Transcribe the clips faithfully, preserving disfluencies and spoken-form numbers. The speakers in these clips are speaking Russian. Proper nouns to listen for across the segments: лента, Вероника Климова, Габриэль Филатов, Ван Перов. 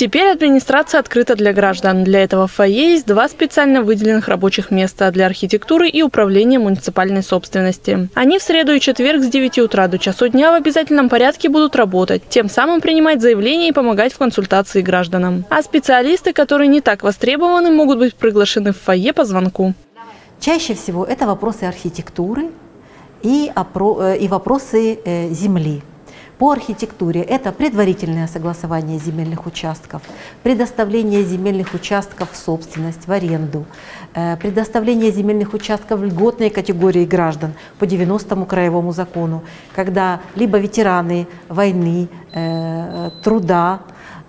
Теперь администрация открыта для граждан. Для этого в фойе есть два специально выделенных рабочих места для архитектуры и управления муниципальной собственности. Они в среду и четверг с девяти утра до часу дня в обязательном порядке будут работать, тем самым принимать заявления и помогать в консультации гражданам. А специалисты, которые не так востребованы, могут быть приглашены в фойе по звонку. Чаще всего это вопросы архитектуры и вопросы земли. По архитектуре это предварительное согласование земельных участков, предоставление земельных участков в собственность, в аренду, предоставление земельных участков в льготной категории граждан по девяностому краевому закону, когда либо ветераны войны, труда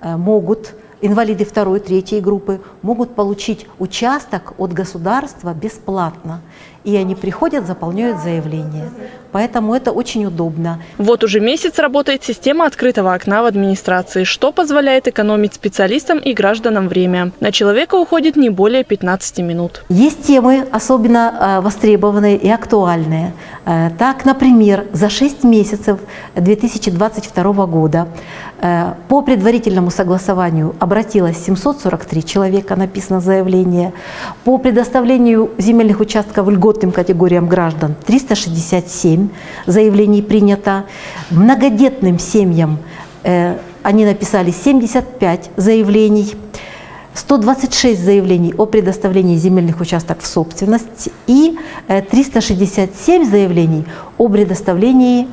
могут, инвалиды второй, третьей группы могут получить участок от государства бесплатно. И они приходят, заполняют заявление. Поэтому это очень удобно. Вот уже месяц работает система открытого окна в администрации, что позволяет экономить специалистам и гражданам время. На человека уходит не более пятнадцати минут. Есть темы, особенно востребованные и актуальные. Так, например, за шесть месяцев две тысячи двадцать второго года по предварительному согласованию обратилось семьсот сорок три человека, написано заявление. По предоставлению земельных участков льготных категориям граждан триста шестьдесят семь заявлений принято, многодетным семьям э, они написали семьдесят пять заявлений, сто двадцать шесть заявлений о предоставлении земельных участков в собственность и э, триста шестьдесят семь заявлений о предоставлении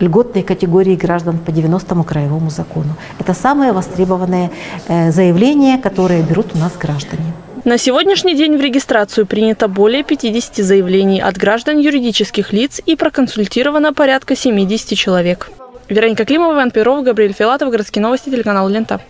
льготной категории граждан по девяностому краевому закону. Это самые востребованные э, заявления, которые берут у нас граждане. На сегодняшний день в регистрацию принято более пятидесяти заявлений от граждан юридических лиц и проконсультировано порядка семидесяти человек. Вероника Климова, Ван Перов, Габриэль Филатов, городские новости, телеканал Лента.